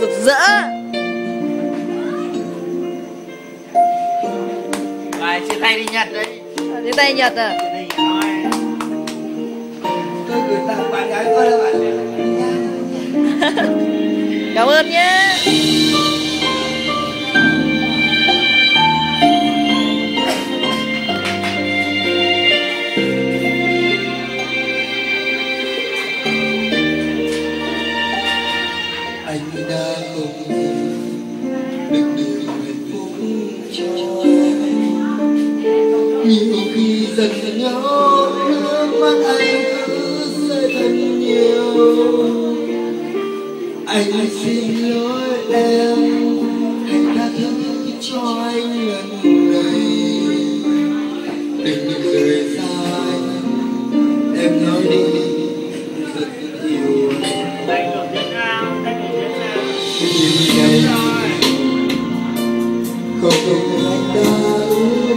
Rực rỡ. Rồi, chia tay đi Nhật đấy. Chia tay Nhật à? Tôi gửi tặng bạn gái tôi là bạn. Cảm ơn nhé. Anh đã không được đời hạnh phúc cho em. Nhiều khi giận nhau nước mắt anh cứ rơi thật nhiều. Anh xin lỗi em, hãy tha thứ cho anh lần này. Đừng rời xa anh, em nói đi. Không anh đã ước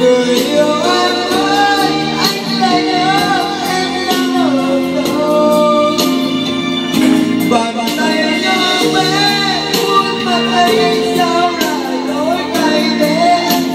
người yêu em, yêu em đã biết. Một người yêu em bên nhà vô tình. Và rồi em thấy em mắt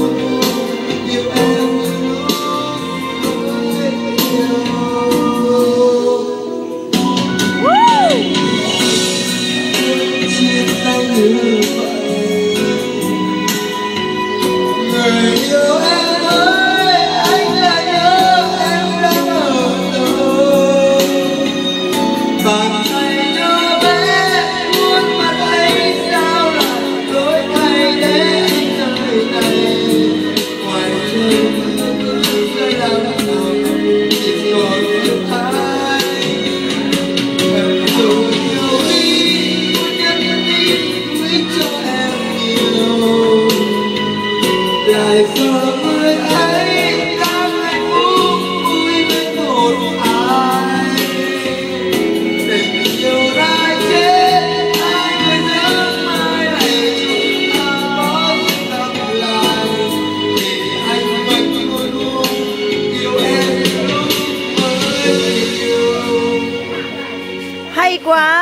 anh đã rơi. Lần ta anh đã quá.